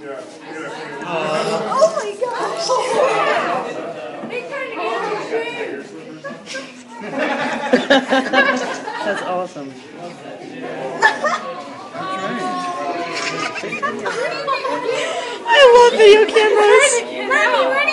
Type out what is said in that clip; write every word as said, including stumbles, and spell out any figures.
Yeah. Yeah. Uh, oh my gosh! Yeah. They trying to get us to drink. That's awesome. I love video cameras.